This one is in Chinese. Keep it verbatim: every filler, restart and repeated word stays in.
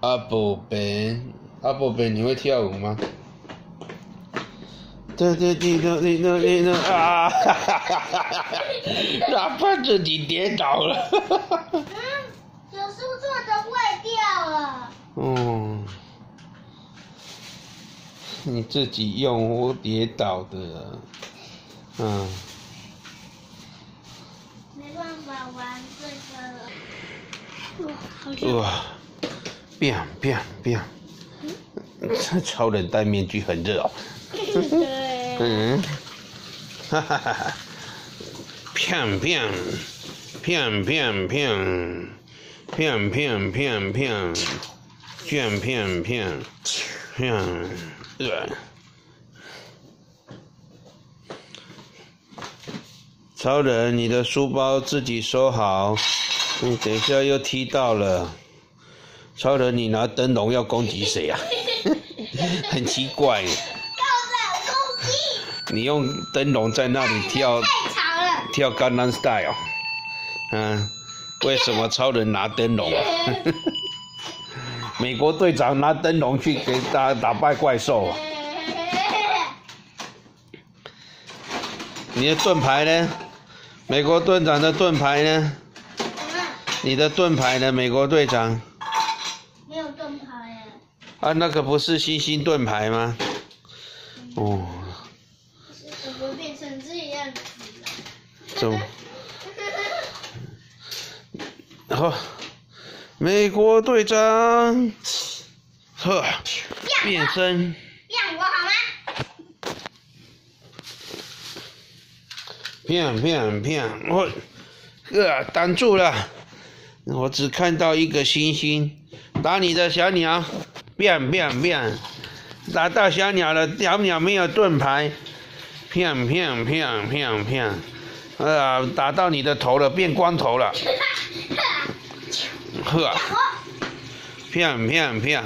阿宝贝，阿宝贝，你会跳舞吗？对对对对对对对啊！哈哈哈哈哈！哪怕自己跌倒了。嗯，手术做的坏掉了。嗯，你自己用我跌倒的，嗯。没办法玩这个了。好像哇！变变变！这超人戴面具很热哦。对。嗯，哈哈哈哈！骗骗骗骗骗骗骗骗骗骗骗骗骗，对。超人，你的书包自己收好，你等一下又踢到了。超人，你拿灯笼要攻击谁啊？很奇怪。你用灯笼在那里跳，跳《Gangnam Style》，嗯，为什么超人拿灯笼啊？美国队长拿灯笼去给打打败怪兽啊！你的盾牌呢？美国队长的盾牌呢？你的盾牌呢？美国队长？没有盾牌哎。啊，那个不是星星盾牌吗？哦。怎么变成这样子了？走。好，美国队长，呵，变身。骗我好吗？骗骗骗！我，呃，挡住了。我只看到一个星星。打你的小鸟，变变变！打到小鸟了，小鸟没有盾牌。骗骗骗骗骗，啊！打到你的头了，变光头了。呵，骗骗骗，